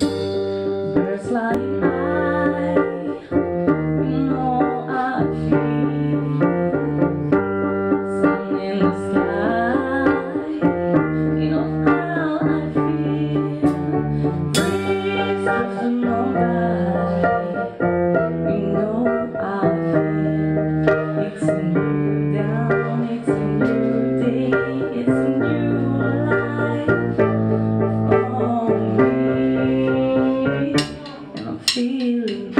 Birds like I know I feel. Sun in the sky, you know how I feel. Breeze after nobody, you know I feel. It's a new dawn, it's a new day, it's a new life for me, and I'm feeling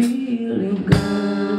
feeling good.